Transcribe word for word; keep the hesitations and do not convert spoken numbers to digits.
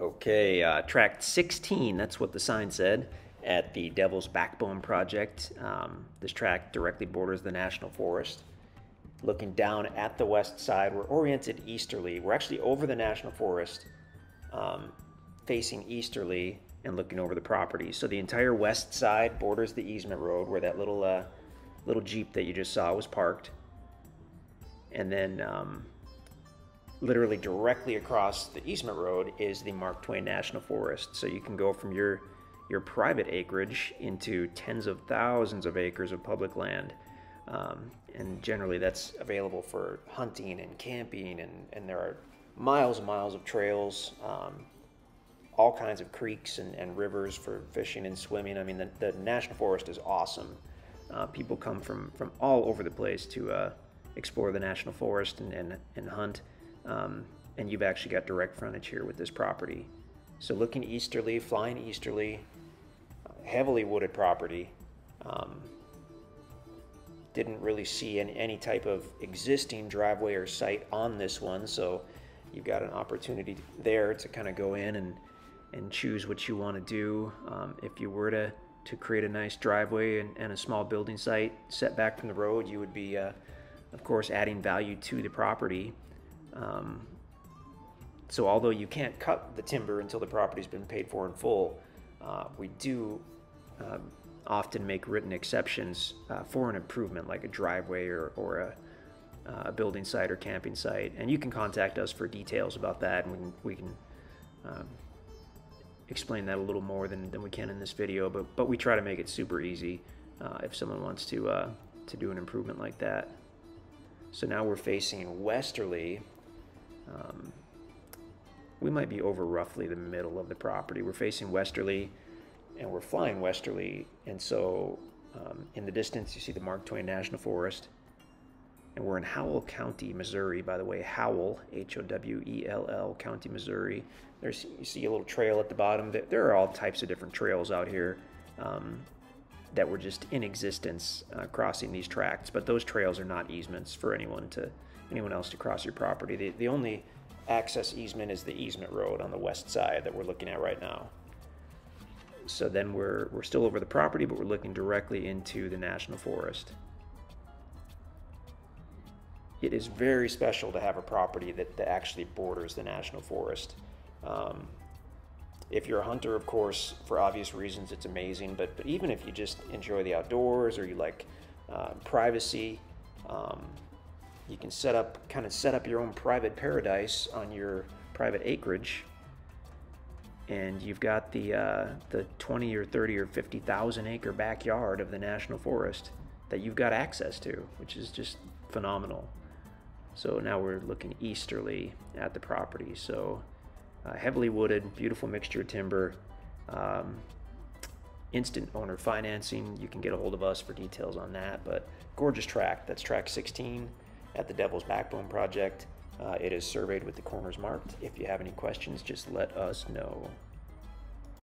Okay, uh, tract sixteen, that's what the sign said, at the Devil's Backbone project. Um, this tract directly borders the National Forest. Looking down at the west side, we're oriented easterly. We're actually over the National Forest, um, facing easterly and looking over the property. So the entire west side borders the Eastman Road, where that little, uh, little Jeep that you just saw was parked. And then um, literally directly across the Eastman Road is the Mark Twain National Forest. So you can go from your, your private acreage into tens of thousands of acres of public land. Um, and generally that's available for hunting and camping, and, and there are miles and miles of trails, um, all kinds of creeks and, and rivers for fishing and swimming. I mean, the, the National Forest is awesome. Uh, people come from, from all over the place to uh, explore the National Forest and, and, and hunt. Um, and you've actually got direct frontage here with this property. So looking easterly, flying easterly, heavily wooded property. Um, didn't really see any, any type of existing driveway or site on this one, so you've got an opportunity there to kind of go in and, and choose what you want to do. Um, if you were to, to create a nice driveway and, and a small building site set back from the road, you would be, uh, of course, adding value to the property. Um, so although you can't cut the timber until the property's been paid for in full, uh, we do uh, often make written exceptions uh, for an improvement like a driveway or, or a, a building site or camping site. And you can contact us for details about that, and we can, we can um, explain that a little more than, than we can in this video, but, but we try to make it super easy uh, if someone wants to, uh, to do an improvement like that. So now we're facing westerly. Um, we might be over roughly the middle of the property. We're facing westerly and we're flying westerly, and so um, in the distance you see the Mark Twain National Forest, and we're in Howell County, Missouri, by the way. Howell, H O W E L L, County, Missouri. There's, you see a little trail at the bottom. There are all types of different trails out here um, that were just in existence uh, crossing these tracts, but those trails are not easements for anyone to anyone else to cross your property. The, the only access easement is the Eastman Road on the west side that we're looking at right now. So then we're, we're still over the property, but we're looking directly into the National Forest. It is very special to have a property that, that actually borders the National Forest. Um, if you're a hunter, of course, for obvious reasons, it's amazing, but, but even if you just enjoy the outdoors or you like uh, privacy, um, you can set up, kind of set up your own private paradise on your private acreage, and you've got the uh, the twenty or thirty or fifty thousand acre backyard of the National Forest that you've got access to, which is just phenomenal. So now we're looking easterly at the property. So uh, heavily wooded, beautiful mixture of timber, um, instant owner financing. You can get a hold of us for details on that. But gorgeous tract. That's tract sixteen. At the Devil's Backbone project. Uh, it is surveyed with the corners marked. If you have any questions, just let us know.